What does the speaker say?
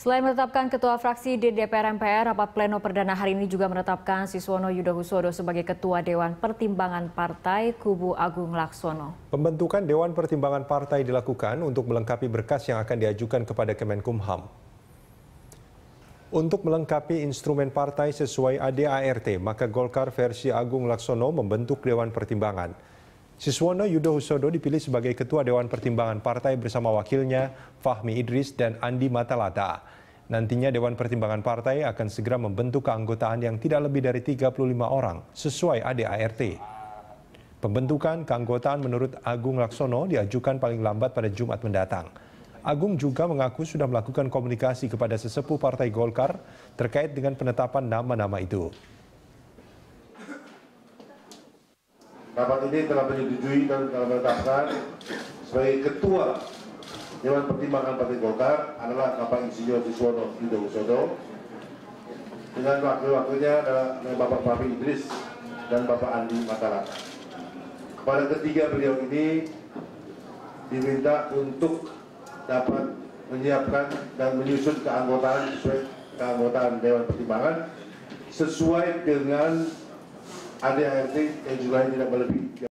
Selain menetapkan Ketua Fraksi di DPR-MPR, rapat pleno perdana hari ini juga menetapkan Siswono Yudhohusodo sebagai Ketua Dewan Pertimbangan Partai kubu Agung Laksono. Pembentukan Dewan Pertimbangan Partai dilakukan untuk melengkapi berkas yang akan diajukan kepada Kemenkumham. Untuk melengkapi instrumen partai sesuai ADART, maka Golkar versi Agung Laksono membentuk Dewan Pertimbangan. Siswono Yudhohusodo dipilih sebagai Ketua Dewan Pertimbangan Partai bersama wakilnya Fahmi Idris dan Andi Mattalatta. Nantinya Dewan Pertimbangan Partai akan segera membentuk keanggotaan yang tidak lebih dari 35 orang sesuai ADART. Pembentukan keanggotaan menurut Agung Laksono diajukan paling lambat pada Jumat mendatang. Agung juga mengaku sudah melakukan komunikasi kepada sesepuh Partai Golkar terkait dengan penetapan nama-nama itu. Rapat ini telah menyetujui dan telah menetapkan sebagai Ketua Dewan Pertimbangan Partai Golkar adalah Bapak Insinyur Siswono Yudhohusodo dengan wakil-wakilnya adalah Bapak Fahmi Idris dan Bapak Andi Mattalatta. Kepada ketiga beliau ini diminta untuk dapat menyiapkan dan menyusun keanggotaan sesuai keanggotaan Dewan Pertimbangan sesuai dengan ADART yang jumlahnya tidak melebihi.